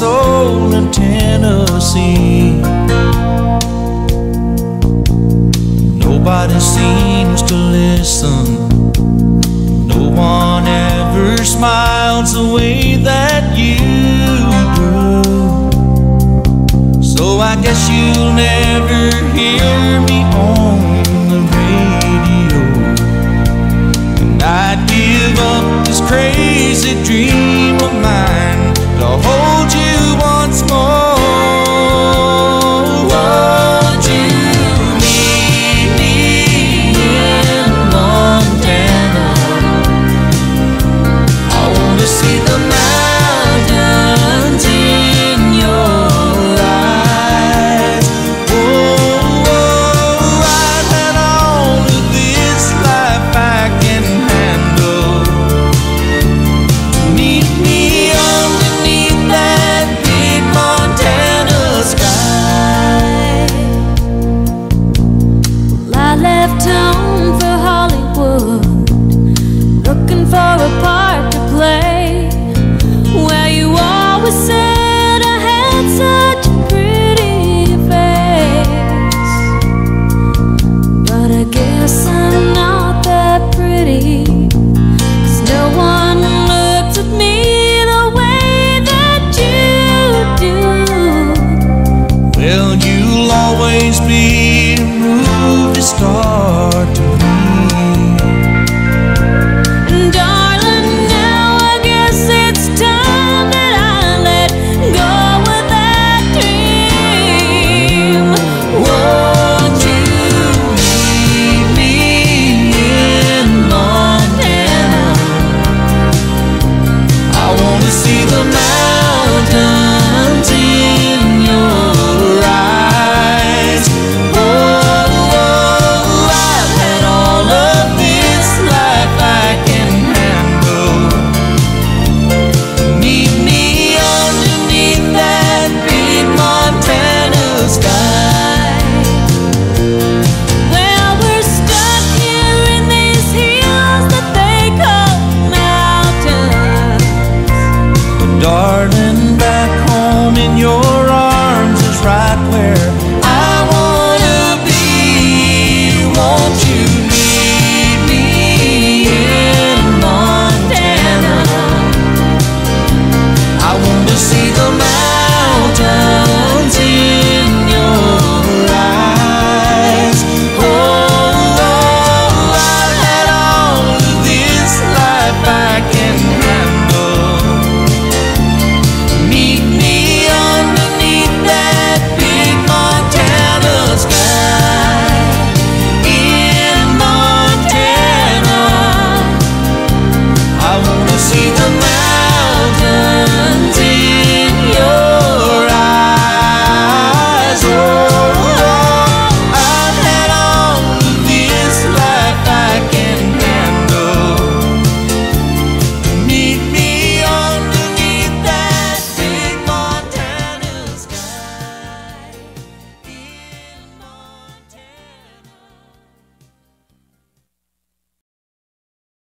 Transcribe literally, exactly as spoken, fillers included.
soul in Tennessee. Nobody seems to listen. No one ever smiles the way that you do. So I guess you'll never hear me on the radio. And I'd give up this crazy dream of mine to hold you once more. Darling.